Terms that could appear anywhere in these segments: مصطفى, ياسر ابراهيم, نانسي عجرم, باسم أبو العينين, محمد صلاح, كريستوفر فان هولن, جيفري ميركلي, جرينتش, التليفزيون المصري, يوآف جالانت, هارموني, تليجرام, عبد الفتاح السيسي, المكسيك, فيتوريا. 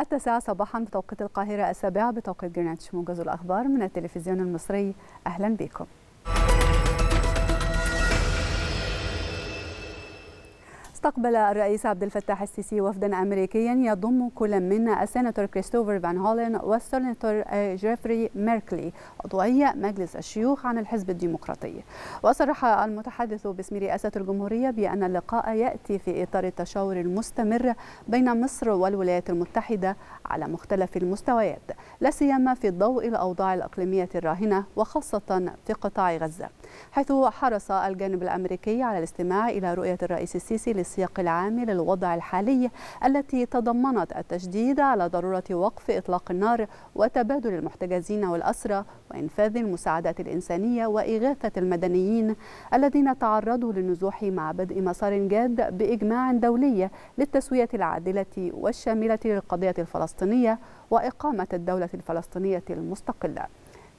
التاسعة صباحا بتوقيت القاهرة، السابعة بتوقيت جرينتش. موجز الأخبار من التلفزيون المصري، أهلا بكم. استقبل الرئيس عبد الفتاح السيسي وفدا أمريكيا يضم كل من السيناتور كريستوفر فان هولن والسيناتور جيفري ميركلي عضوي مجلس الشيوخ عن الحزب الديمقراطي. وصرح المتحدث باسم رئاسة الجمهورية بأن اللقاء يأتي في إطار التشاور المستمر بين مصر والولايات المتحدة على مختلف المستويات، لا سيما في ضوء الأوضاع الإقليمية الراهنة وخاصة في قطاع غزة، حيث حرص الجانب الأمريكي على الاستماع إلى رؤية الرئيس السيسي السياق العام للوضع الحالي التي تضمنت التشديد على ضرورة وقف إطلاق النار وتبادل المحتجزين والأسرى وإنفاذ المساعدات الإنسانية وإغاثة المدنيين الذين تعرضوا للنزوح مع بدء مسار جاد بإجماع دولي للتسوية العادلة والشاملة للقضية الفلسطينية وإقامة الدولة الفلسطينية المستقلة.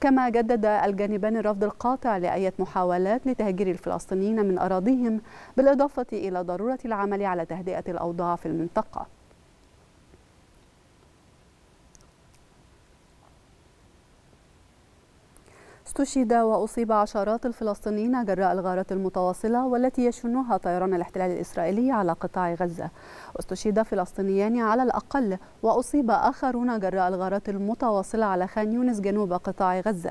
كما جدد الجانبان الرفض القاطع لأي محاولات لتهجير الفلسطينيين من أراضيهم، بالإضافة إلى ضرورة العمل على تهدئة الأوضاع في المنطقة. استشهد وأصيب عشرات الفلسطينيين جراء الغارات المتواصلة والتي يشنها طيران الاحتلال الإسرائيلي على قطاع غزة. استشهد فلسطينيان على الأقل وأصيب آخرون جراء الغارات المتواصلة على خان يونس جنوب قطاع غزة.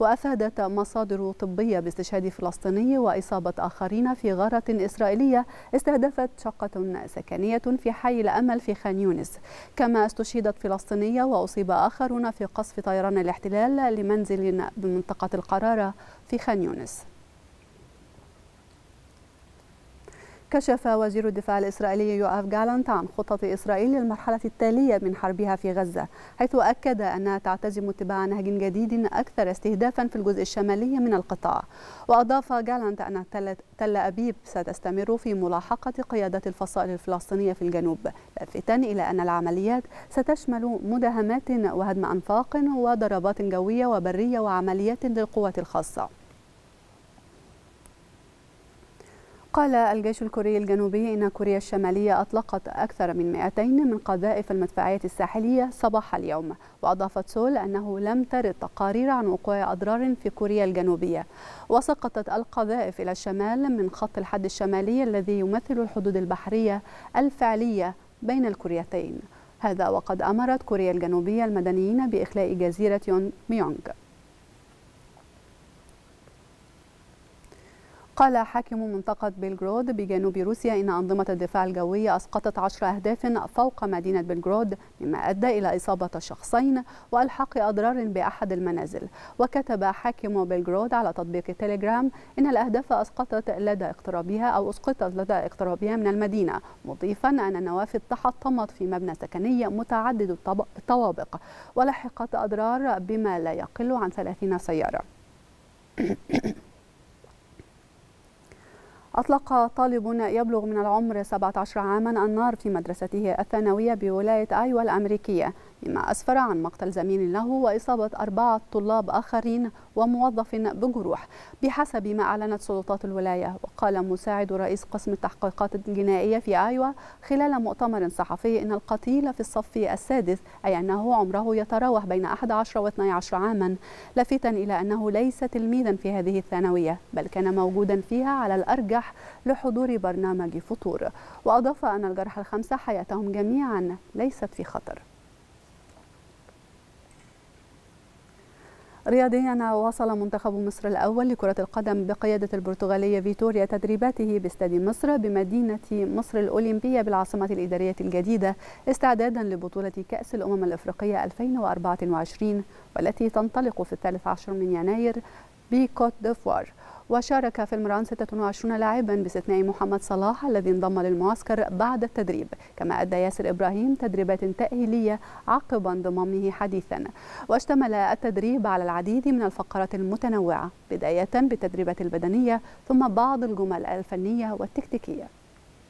وأفادت مصادر طبية باستشهاد فلسطيني وإصابة آخرين في غارة إسرائيلية استهدفت شقة سكنية في حي الأمل في خان يونس. كما استشهدت فلسطينية وأصيب آخرون في قصف طيران الاحتلال لمنزل بمنطقة القرارة في خان يونس. كشف وزير الدفاع الإسرائيلي يوآف جالانت عن خطط إسرائيل للمرحلة التالية من حربها في غزة، حيث أكد أنها تعتزم اتباع نهج جديد أكثر استهدافا في الجزء الشمالي من القطاع. وأضاف جالانت أن تل أبيب ستستمر في ملاحقة قيادة الفصائل الفلسطينية في الجنوب، لافتا إلى أن العمليات ستشمل مداهمات وهدم أنفاق وضربات جوية وبرية وعمليات للقوات الخاصة. قال الجيش الكوري الجنوبي إن كوريا الشمالية أطلقت أكثر من 200 من قذائف المدفعية الساحلية صباح اليوم. وأضافت سول أنه لم ترد تقارير عن وقوع أضرار في كوريا الجنوبية. وسقطت القذائف إلى الشمال من خط الحد الشمالي الذي يمثل الحدود البحرية الفعلية بين الكوريتين. هذا وقد أمرت كوريا الجنوبية المدنيين بإخلاء جزيرة يونغ. قال حاكم منطقة بلغراد بجنوب روسيا إن أنظمة الدفاع الجوي أسقطت 10 أهداف فوق مدينة بلغراد، مما أدى إلى إصابة شخصين وإلحاق أضرار بأحد المنازل. وكتب حاكم بلغراد على تطبيق التليجرام إن الأهداف أسقطت لدى اقترابها من المدينة، مضيفا أن النوافذ تحطمت في مبنى سكني متعدد الطوابق ولحقت أضرار بما لا يقل عن 30 سيارة. أطلق طالب يبلغ من العمر 17 عاما النار في مدرسته الثانوية بولاية أيوا الأمريكية، مما أسفر عن مقتل زميل له وإصابة 4 طلاب آخرين وموظف بجروح بحسب ما أعلنت سلطات الولاية. وقال مساعد رئيس قسم التحقيقات الجنائية في أيوا خلال مؤتمر صحفي إن القتيل في الصف السادس، أي أنه عمره يتراوح بين 11 و 12 عاما، لافتا إلى أنه ليس تلميذا في هذه الثانوية بل كان موجودا فيها على الأرجح لحضور برنامج فطور. وأضاف أن الجرحى 5 حياتهم جميعا ليست في خطر. رياضيا، واصل منتخب مصر الأول لكرة القدم بقيادة البرتغالية فيتوريا تدريباته باستاد مصر بمدينة مصر الأولمبية بالعاصمة الإدارية الجديدة استعدادا لبطولة كأس الأمم الأفريقية 2024 والتي تنطلق في 13 يناير بكوت ديفوار. وشارك في المران 26 لاعبا باستثناء محمد صلاح الذي انضم للمعسكر بعد التدريب، كما أدى ياسر ابراهيم تدريبات تأهيلية عقب انضمامه حديثا. واشتمل التدريب على العديد من الفقرات المتنوعة بداية بالتدريبات البدنية ثم بعض الجمل الفنية والتكتيكية.